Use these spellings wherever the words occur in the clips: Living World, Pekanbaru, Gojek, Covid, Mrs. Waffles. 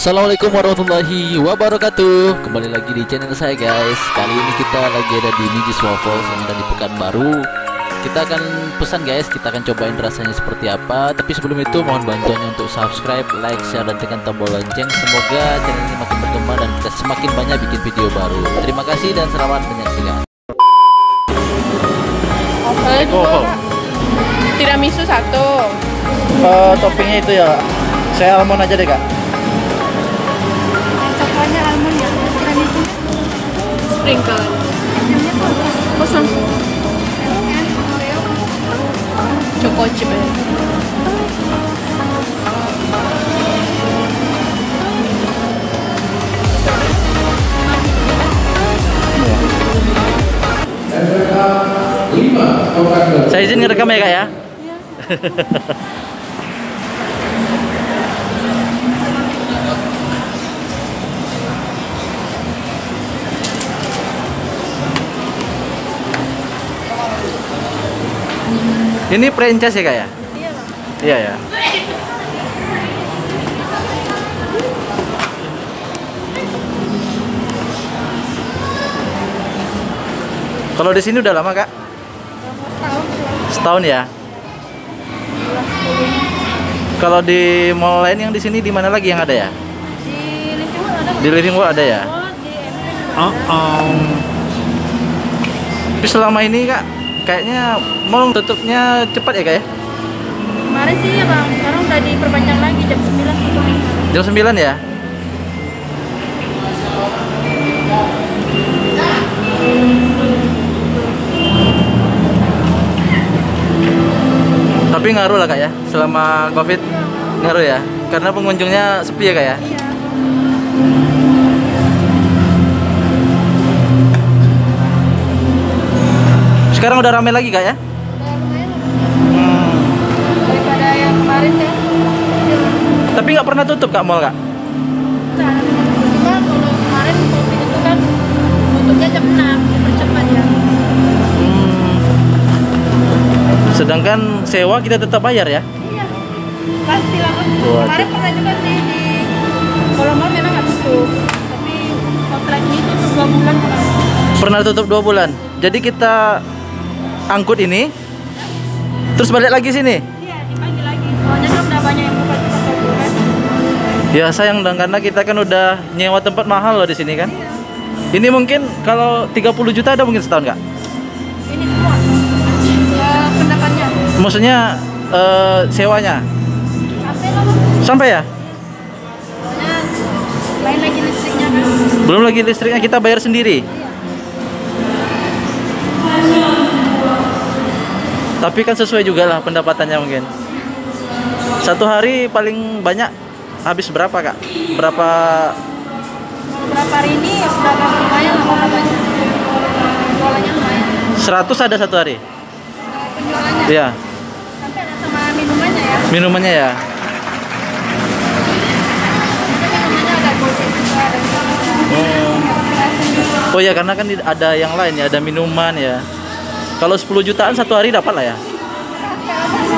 Assalamualaikum warahmatullahi wabarakatuh. Kembali lagi di channel saya, guys. Kali ini kita lagi ada di Mrs. Waffles yang ada di Pekanbaru. Kita akan pesan, guys, kita akan cobain rasanya seperti apa. Tapi sebelum itu mohon bantuannya untuk subscribe, like, share, dan tekan tombol lonceng. Semoga channel ini makin berkembang dan kita semakin banyak bikin video baru. Terima kasih dan selamat menyaksikan. Oh. Tiramisu satu. Toppingnya itu ya, saya almond aja deh, Kak. Banyak almond ya, tiramisu sprinkle. Pesan Choco chip. Saya izin ngerekam ya, Kak, ya? Iya. Ini franchise ya, Kak, ya? Iya, Bang. Iya, ya. Kalau di sini udah lama, Kak? Setahun ya. Kalau di mall lain yang di sini di mana lagi yang ada ya? Di Living World ada. Di Living World ada ya? Tapi selama ini, Kak, kayaknya mau tutupnya cepat ya, Kak, ya? Kemarin sih ya, Bang, sekarang udah diperpanjang lagi jam 9 tutup. Jam 9 ya? Tapi ngaruh lah, Kak, ya, selama Covid ngaruh ya? Karena pengunjungnya sepi ya, Kak, ya? Iya. Sekarang udah ramai lagi, Kak, ya? Udah lumayan. Daripada yang kemarin ya. Tapi nggak pernah tutup, Kak, mall, Kak? Nggak, kan kalau kemarin Covid itu kan tutupnya jam 6, dipercepat ya. Sedangkan sewa kita tetap bayar ya? Iya, pasti lah. Kemarin pernah juga sih di kalau mall memang nggak tutup, tapi kontraknya itu 2 bulan pernah. Pernah tutup 2 bulan? Jadi kita angkut ini terus balik lagi sini. Iya, dipanggil lagi. Soalnya kan udah banyak yang buka tempat hiburan. Ya sayang dong, karena kita kan udah nyewa tempat mahal loh di sini kan. Iya. Ini mungkin kalau 30 juta ada mungkin setahun, Kak? Ini semua. Ya, pendapatannya. Maksudnya sewanya. Sampai loh, Bang. Sampai ya? Soalnya lain lagi listriknya kan. Belum lagi listriknya kita bayar sendiri. Iya. Tapi kan sesuai juga lah pendapatannya mungkin. Satu hari paling banyak habis berapa, Kak? Berapa hari ini ya udah lumayan lah, penjualannya lumayan. 100 ada satu hari? Penjualannya? Iya. Sampai ada sama minumannya ya? Minumannya ya. Minumannya ada gojek juga, ada minuman. Oh iya, karena kan ada yang lain ya, ada minuman ya. Kalau 10 jutaan satu hari dapat lah ya?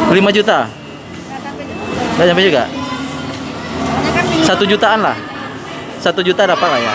5 juta? Nggak sampai juga? 1 jutaan lah? 1 juta dapat lah ya?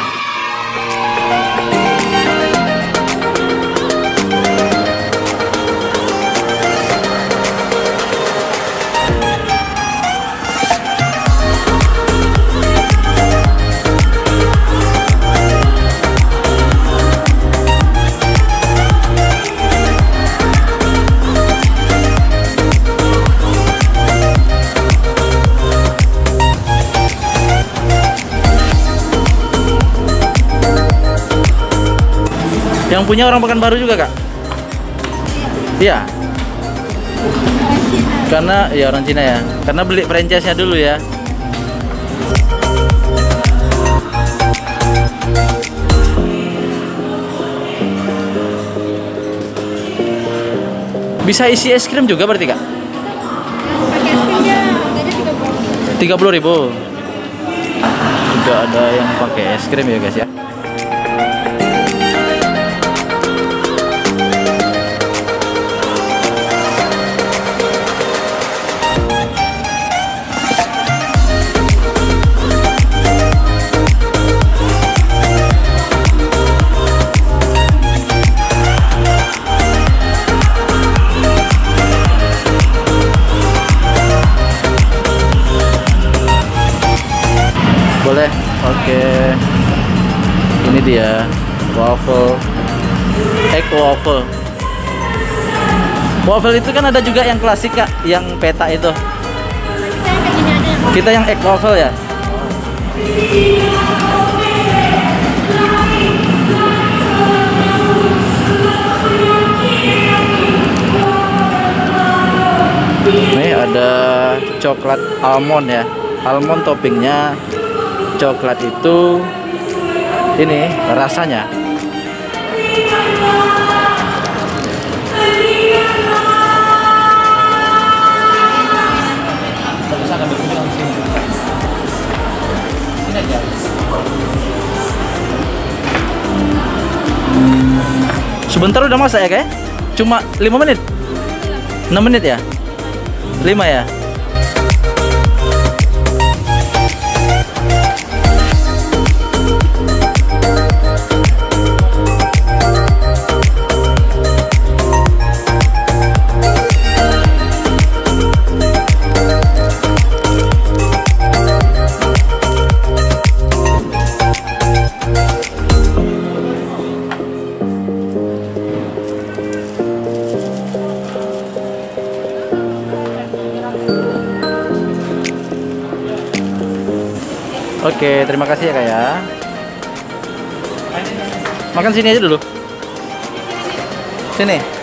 Yang punya orang Pekanbaru juga, Kak? Iya. Karena ya orang Cina ya. Karena beli franchise-nya dulu ya. Bisa isi es krim juga berarti, Kak? Pakai es krimnya harganya 30.000. Juga ada yang pakai es krim ya, guys ya. dia waffle, egg waffle. Waffle itu kan ada juga yang klasik Kak, yang peta itu. Kita yang egg waffle ya. Ini ada coklat almond ya. Almond toppingnya coklat itu. Ini rasanya sebentar udah masak ya, kayak cuma 5 menit 6 menit ya 5 ya. Oke, terima kasih ya Kak ya. Makan sini aja dulu. Sini.